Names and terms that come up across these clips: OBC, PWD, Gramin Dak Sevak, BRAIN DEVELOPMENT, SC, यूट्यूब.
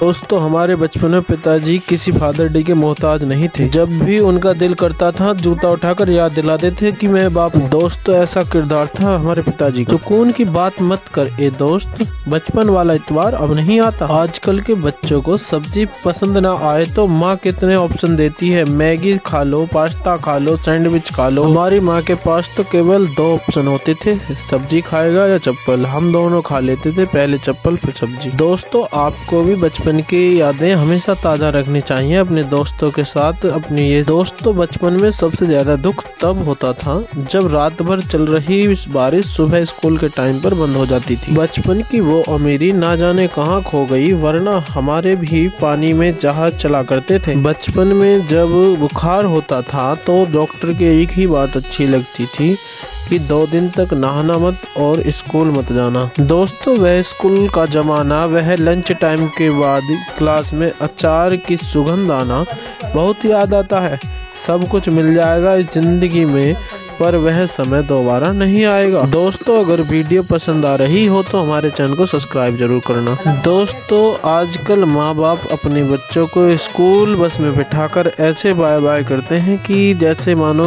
दोस्तों, हमारे बचपन में पिताजी किसी फादर डे के मोहताज नहीं थे। जब भी उनका दिल करता था जूता उठाकर याद दिलाते थे कि मैं बाप हूँ। दोस्तों, ऐसा किरदार था हमारे पिताजी का। सुकून की बात मत कर ए दोस्त, बचपन वाला इतवार अब नहीं आता। आजकल के बच्चों को सब्जी पसंद ना आए तो माँ कितने ऑप्शन देती है, मैगी खा लो, पास्ता खा लो, सैंडविच खा लो। हमारी माँ के पास तो केवल 2 ऑप्शन होते थे, सब्जी खाएगा या चप्पल। हम दोनों खा लेते थे, पहले चप्पल फिर सब्जी। दोस्तों, आपको भी बचपन की यादें हमेशा ताजा रखनी चाहिए अपने दोस्तों के साथ अपनी। ये दोस्तों, बचपन में सबसे ज्यादा दुख तब होता था जब रात भर चल रही बारिश सुबह स्कूल के टाइम पर बंद हो जाती थी। बचपन की वो अमीरी ना जाने कहाँ खो गई, वरना हमारे भी पानी में जहाज चला करते थे। बचपन में जब बुखार होता था तो डॉक्टर की एक ही बात अच्छी लगती थी कि 2 दिन तक नहाना मत और स्कूल मत जाना। दोस्तों, वह स्कूल का जमाना, वह लंच टाइम के बाद क्लास में अचार की सुगंध आना बहुत याद आता है। सब कुछ मिल जाएगा इस जिंदगी में, पर वह समय दोबारा नहीं आएगा। दोस्तों, अगर वीडियो पसंद आ रही हो तो हमारे चैनल को सब्सक्राइब जरूर करना। दोस्तों, आजकल माँ बाप अपने बच्चों को स्कूल बस में बिठाकर ऐसे बाय बाय करते हैं कि जैसे मानो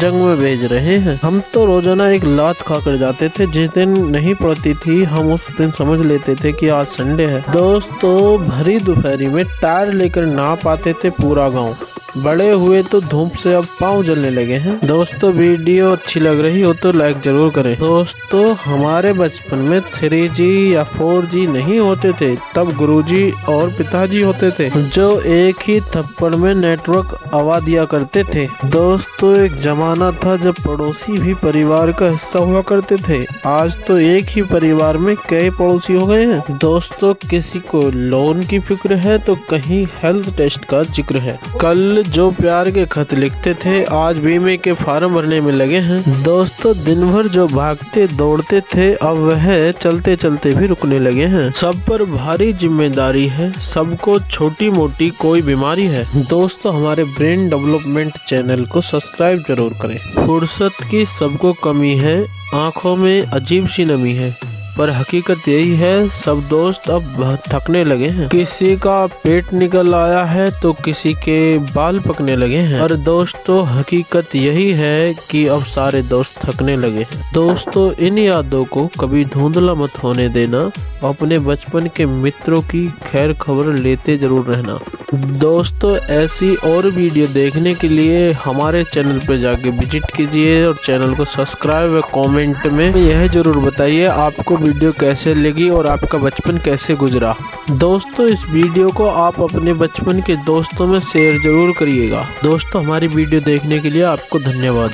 जंग में भेज रहे हैं। हम तो रोजाना एक लात खाकर जाते थे। जिस दिन नहीं पड़ती थी हम उस दिन समझ लेते थे कि आज संडे है। दोस्तों, भरी दोपहरी में टायर लेकर ना पाते थे पूरा गाँव। बड़े हुए तो धूप से अब पाँव जलने लगे हैं। दोस्तों, वीडियो अच्छी लग रही हो तो लाइक जरूर करें। दोस्तों, हमारे बचपन में 3G या 4G नहीं होते थे, तब गुरुजी और पिताजी होते थे जो एक ही थप्पड़ में नेटवर्क आवा दिया करते थे। दोस्तों, एक जमाना था जब पड़ोसी भी परिवार का हिस्सा हुआ करते थे। आज तो एक ही परिवार में कई पड़ोसी हो गए हैं। दोस्तों, किसी को लोन की फिक्र है तो कहीं हेल्थ टेस्ट का जिक्र है। कल जो प्यार के खत लिखते थे आज बीमे के फार्म भरने में लगे हैं। दोस्तों, दिन भर जो भागते दौड़ते थे अब वह चलते चलते भी रुकने लगे हैं। सब पर भारी जिम्मेदारी है, सबको छोटी मोटी कोई बीमारी है। दोस्तों, हमारे ब्रेन डेवलपमेंट चैनल को सब्सक्राइब जरूर करें। फुर्सत की सबको कमी है, आँखों में अजीब सी नमी है, पर हकीकत यही है सब दोस्त अब थकने लगे हैं। किसी का पेट निकल आया है तो किसी के बाल पकने लगे हैं। और दोस्तों, हकीकत यही है कि अब सारे दोस्त थकने लगे हैं। दोस्तों, इन यादों को कभी धुंधला मत होने देना। अपने बचपन के मित्रों की खैर खबर लेते जरूर रहना। दोस्तों, ऐसी और वीडियो देखने के लिए हमारे चैनल पर जाके विजिट कीजिए और चैनल को सब्सक्राइब व कमेंट में यह जरूर बताइए आपको वीडियो कैसे लगी और आपका बचपन कैसे गुजरा। दोस्तों, इस वीडियो को आप अपने बचपन के दोस्तों में शेयर जरूर करिएगा। दोस्तों, हमारी वीडियो देखने के लिए आपको धन्यवाद।